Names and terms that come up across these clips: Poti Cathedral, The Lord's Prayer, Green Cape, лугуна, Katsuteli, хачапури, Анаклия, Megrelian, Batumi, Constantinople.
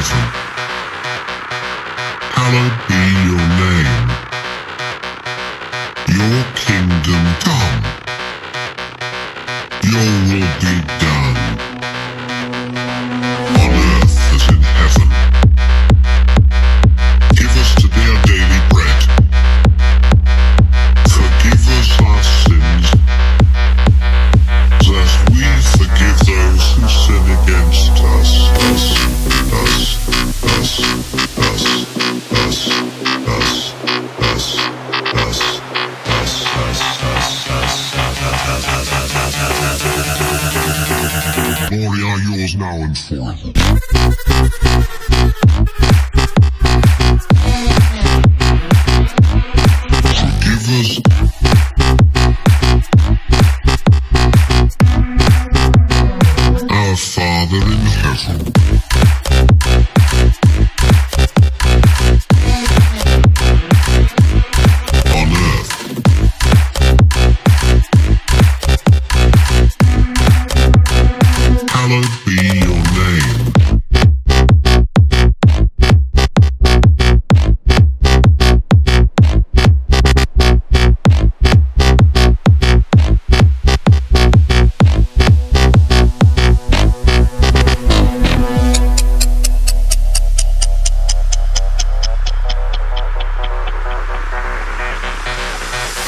heaven. Hallowed be your name. Your kingdom come. Your will be done. On earth as in heaven. Give us today our daily bread. Forgive us our sins, as we forgive those who sin against us. Glory are yours now and forever. Father in heaven, on earth, hallowed be your name.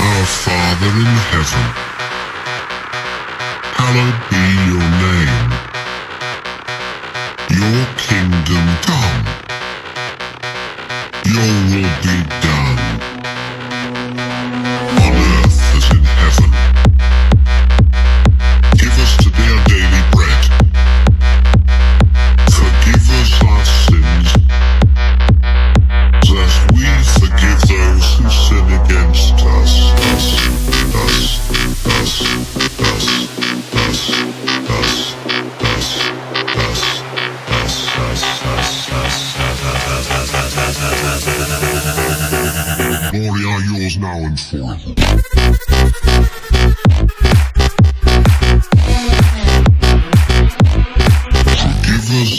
Our Father in heaven, hallowed be your name. Your kingdom come. Your will be done. On earth as in heaven. Give us today our daily bread. Forgive us our sins, as we forgive those who sin against us. Glory are yours now and forever. Forgive us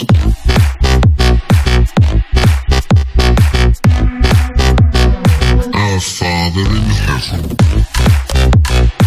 our Father in heaven.